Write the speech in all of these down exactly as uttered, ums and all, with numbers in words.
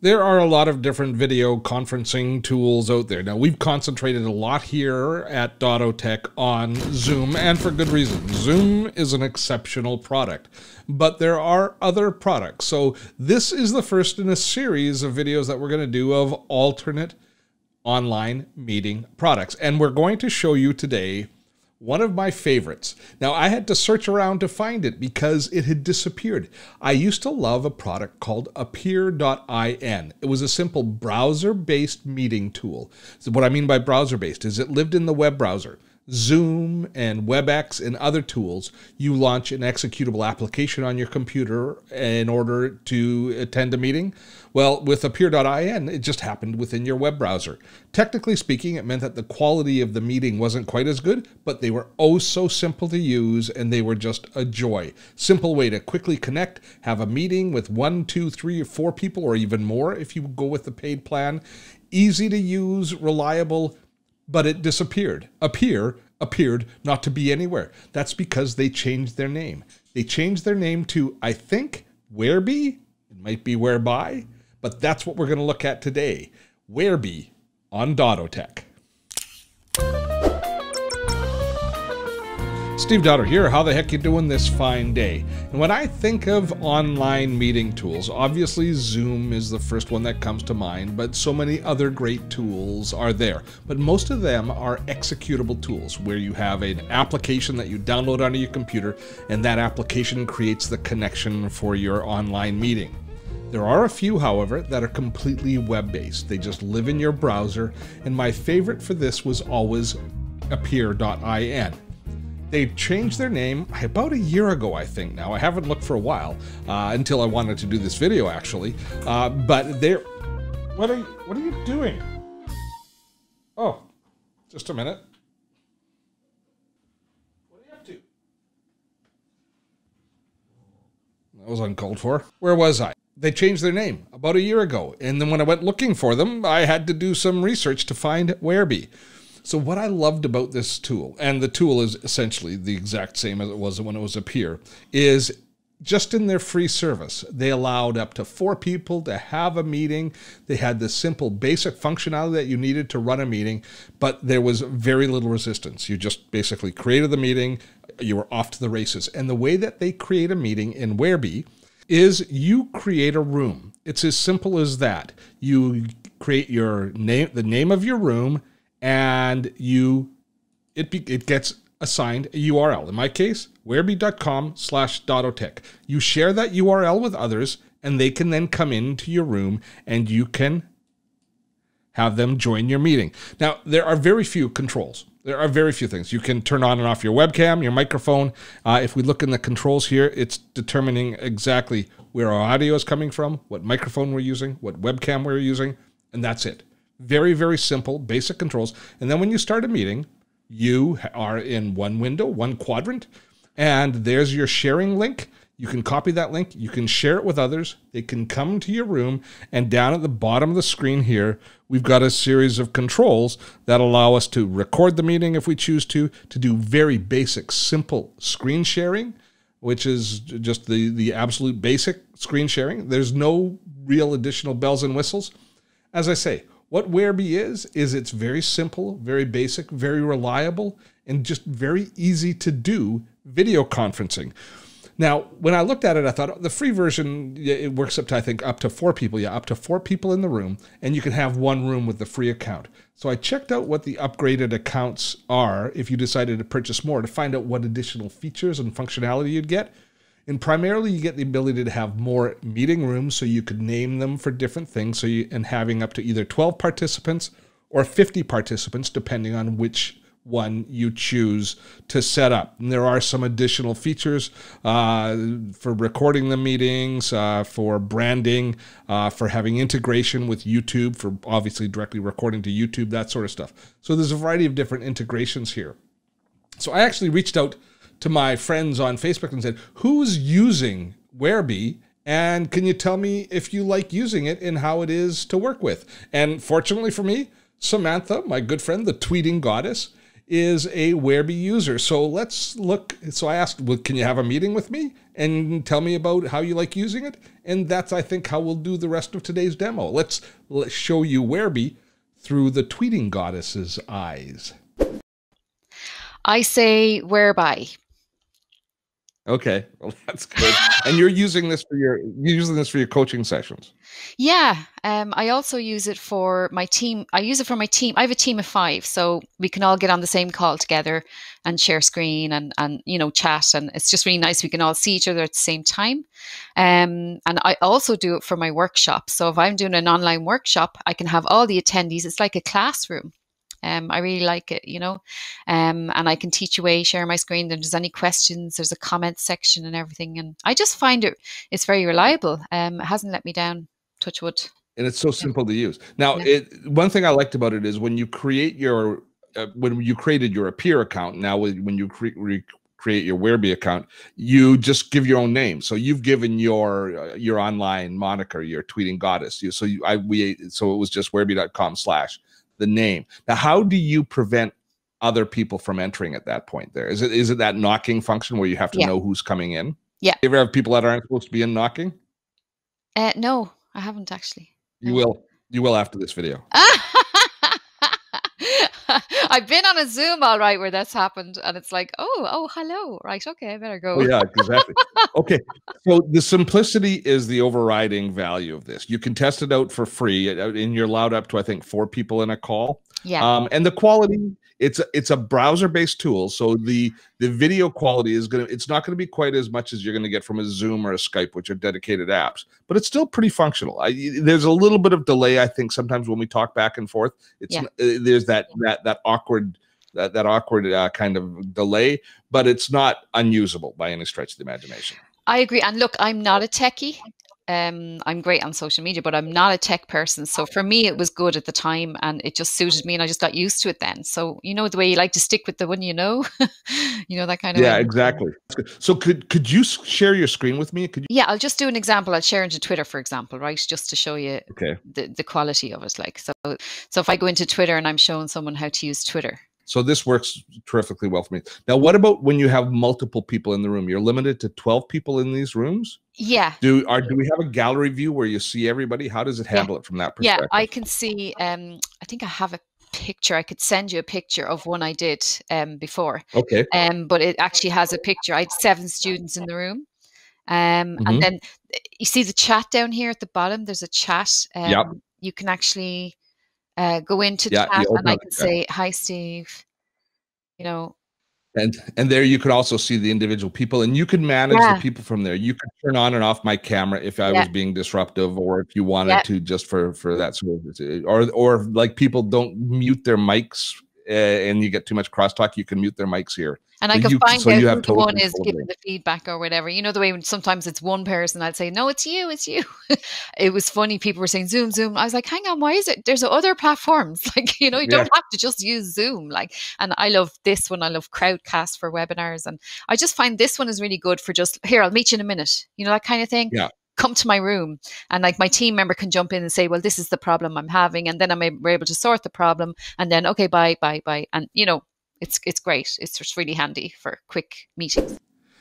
There are a lot of different video conferencing tools out there. Now, we've concentrated a lot here at Dotto Tech on Zoom, and for good reason. Zoom is an exceptional product, but there are other products. So this is the first in a series of videos that we're going to do of alternate online meeting products. And we're going to show you today one of my favorites. Now, I had to search around to find it because it had disappeared. I used to love a product called Appear dot in. It was a simple browser-based meeting tool. So what I mean by browser-based is it lived in the web browser. Zoom and WebEx and other tools, you launch an executable application on your computer in order to attend a meeting. Well, with Appear dot in, it just happened within your web browser. Technically speaking, it meant that the quality of the meeting wasn't quite as good, but they were oh so simple to use, and they were just a joy. Simple way to quickly connect, have a meeting with one, two, three, or four people, or even more if you go with the paid plan. Easy to use, reliable. But it disappeared. Appear appeared not to be anywhere. That's because they changed their name. They changed their name to, I think, Whereby. It might be Whereby, but that's what we're going to look at today. Whereby on Dotto Tech. Steve Dotto here. How the heck you doing this fine day? And when I think of online meeting tools, obviously Zoom is the first one that comes to mind, but so many other great tools are there. But most of them are executable tools where you have an application that you download onto your computer, and that application creates the connection for your online meeting. There are a few, however, that are completely web-based. They just live in your browser, and my favorite for this was always Appear dot in. They changed their name about a year ago, I think now. I haven't looked for a while, uh, until I wanted to do this video, actually. Uh, but they're... What are, you, what are you doing? Oh, just a minute. What are you up to? That was uncalled for. Where was I? They changed their name about a year ago. And then when I went looking for them, I had to do some research to find Whereby. So what I loved about this tool, and the tool is essentially the exact same as it was when it was Appear, is just in their free service, they allowed up to four people to have a meeting. They had the simple basic functionality that you needed to run a meeting, but there was very little resistance. You just basically created the meeting, you were off to the races. And the way that they create a meeting in Whereby is you create a room. It's as simple as that. You create your name, the name of your room, and you, it be, it gets assigned a U R L. In my case, whereby dot com slash Dotto Tech. You share that U R L with others, and they can then come into your room, and you can have them join your meeting. Now, there are very few controls. There are very few things. You can turn on and off your webcam, your microphone. Uh, if we look in the controls here, it's determining exactly where our audio is coming from, what microphone we're using, what webcam we're using, and that's it. Very, very simple, basic controls. And then when you start a meeting, you are in one window, one quadrant, and there's your sharing link. You can copy that link. You can share it with others. They can come to your room, and down at the bottom of the screen here, we've got a series of controls that allow us to record the meeting if we choose to, to do very basic, simple screen sharing, which is just the, the absolute basic screen sharing. There's no real additional bells and whistles. As I say, what Whereby is, is it's very simple, very basic, very reliable, and just very easy to do video conferencing. Now, when I looked at it, I thought the free version, it works up to, I think, up to four people. Yeah, up to four people in the room, and you can have one room with the free account. So I checked out what the upgraded accounts are if you decided to purchase more to find out what additional features and functionality you'd get. And primarily, you get the ability to have more meeting rooms, so you could name them for different things. So you, and having up to either twelve participants or fifty participants, depending on which one you choose to set up. And there are some additional features uh, for recording the meetings, uh, for branding, uh, for having integration with YouTube, for obviously directly recording to YouTube, that sort of stuff. So there's a variety of different integrations here. So I actually reached out to my friends on Facebook and said, who's using Whereby, and can you tell me if you like using it and how it is to work with? And fortunately for me, Samantha, my good friend, the tweeting goddess, is a Whereby user. So let's look. So I asked, well, can you have a meeting with me and tell me about how you like using it? And that's, I think, how we'll do the rest of today's demo. Let's, let's show you Whereby through the tweeting goddess's eyes. I say Whereby. Okay, well, that's good. And you're using this for your you're using this for your coaching sessions. Yeah, um, I also use it for my team. I use it for my team. I have a team of five, so we can all get on the same call together and share screen and and you know chat. And it's just really nice. We can all see each other at the same time. Um, and I also do it for my workshop. So if I'm doing an online workshop, I can have all the attendees. It's like a classroom. Um, I really like it, you know, um, and I can teach away, share my screen. If there's any questions, there's a comment section and everything. And I just find it, it's very reliable. Um, it hasn't let me down, touch wood. And it's so simple to use. Now, yeah. it, one thing I liked about it is when you create your, uh, when you created your Appear account, now when you create, create your Whereby account, you just give your own name. So you've given your uh, your online moniker, your tweeting goddess. You, so you, I, we, so it was just whereby.com slash. the name. Now, how do you prevent other people from entering at that point there? Is it is it that knocking function where you have to yeah. know who's coming in? Yeah. Do you ever have people that aren't supposed to be in knocking? Uh, no, I haven't actually. You will. You will after this video. I've been on a Zoom, all right, where that's happened. And it's like, oh, oh, hello. Right. Okay, I better go. Oh, yeah, exactly. Okay. So the simplicity is the overriding value of this. You can test it out for free, and you're allowed up to, I think, four people in a call. Yeah. Um, and the quality, it's a, it's a browser-based tool. So the, the video quality is going to, it's not going to be quite as much as you're going to get from a Zoom or a Skype, which are dedicated apps, but it's still pretty functional. I, there's a little bit of delay, I think, sometimes when we talk back and forth. It's yeah. uh, there's that, that, that awkward, that, that awkward uh, kind of delay, but it's not unusable by any stretch of the imagination. I agree. And look, I'm not a techie. Um, I'm great on social media, but I'm not a tech person. So for me, it was good at the time and it just suited me and I just got used to it then. So, you know, the way you like to stick with the one, you know, you know, that kind of. Yeah, way. Exactly. So could, could you share your screen with me? Could you yeah, I'll just do an example. I'll share into Twitter, for example, right? Just to show you okay. the, the quality of it. Like, so, so if I go into Twitter and I'm showing someone how to use Twitter. So this works terrifically well for me. Now, what about when you have multiple people in the room? You're limited to twelve people in these rooms? Yeah. Do are do we have a gallery view where you see everybody? How does it handle yeah. it from that perspective? Yeah, I can see, um, I think I have a picture. I could send you a picture of one I did um, before. Okay. Um, but it actually has a picture. I had seven students in the room. Um, mm-hmm. And then you see the chat down here at the bottom. There's a chat. Um, yep. You can actually... Uh, go into yeah, chat and I can say, hi, Steve, you know. And and there you could also see the individual people and you can manage yeah. the people from there. You could turn on and off my camera if I yeah. was being disruptive or if you wanted yeah. to just for, for that sort of, or, or like people don't mute their mics uh, and you get too much crosstalk, you can mute their mics here. And so I can you, find so out who the totally one is giving the feedback or whatever. You know the way when sometimes it's one person, I'd say, no, it's you, it's you. It was funny. People were saying Zoom, Zoom. I was like, hang on, why is it? There's other platforms. Like, you know, you yeah. don't have to just use Zoom. Like, and I love this one. I love Crowdcast for webinars. And I just find this one is really good for just, here, I'll meet you in a minute. You know, that kind of thing. Yeah. Come to my room and like my team member can jump in and say, well, this is the problem I'm having. And then I'm able to sort the problem and then, okay, bye, bye, bye. And, you know, It's it's great. It's just really handy for quick meetings.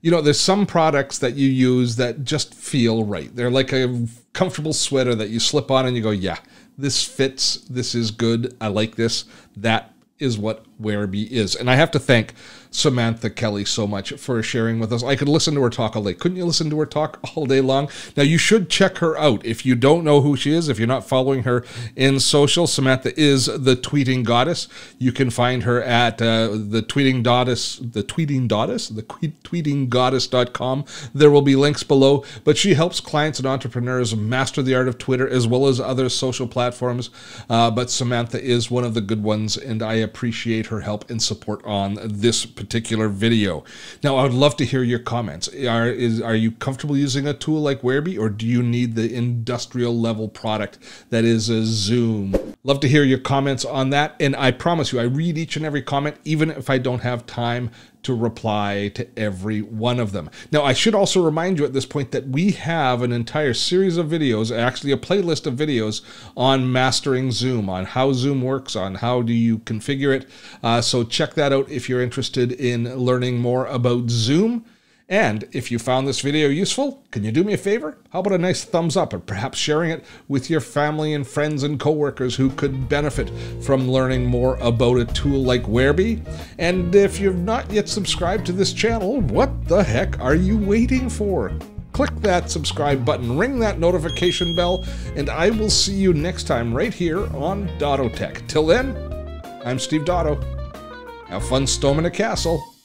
You know, there's some products that you use that just feel right. They're like a comfortable sweater that you slip on and you go, yeah, this fits. This is good. I like this. That is what Whereby is. And I have to thank Samantha Kelly so much for sharing with us. I could listen to her talk all day. Couldn't you listen to her talk all day long? Now, you should check her out. If you don't know who she is, if you're not following her in social, Samantha is the tweeting goddess. You can find her at uh, the tweeting goddess, the tweeting goddess, the tweeting goddess dot com. There will be links below, but she helps clients and entrepreneurs master the art of Twitter as well as other social platforms. Uh, but Samantha is one of the good ones, and I appreciate her help and support on this particular video. Now, I would love to hear your comments. Are, is, are you comfortable using a tool like Whereby, or do you need the industrial level product that is a Zoom? Love to hear your comments on that. And I promise you, I read each and every comment, even if I don't have time to reply to every one of them. Now, I should also remind you at this point that we have an entire series of videos, actually a playlist of videos on mastering Zoom, on how Zoom works, on how do you configure it. Uh, so check that out if you're interested in learning more about Zoom. And if you found this video useful, can you do me a favor? How about a nice thumbs up and perhaps sharing it with your family and friends and coworkers who could benefit from learning more about a tool like Whereby? And if you've not yet subscribed to this channel, what the heck are you waiting for? Click that subscribe button, ring that notification bell, and I will see you next time right here on Dotto Tech. Till then, I'm Steve Dotto. Have fun storming a castle.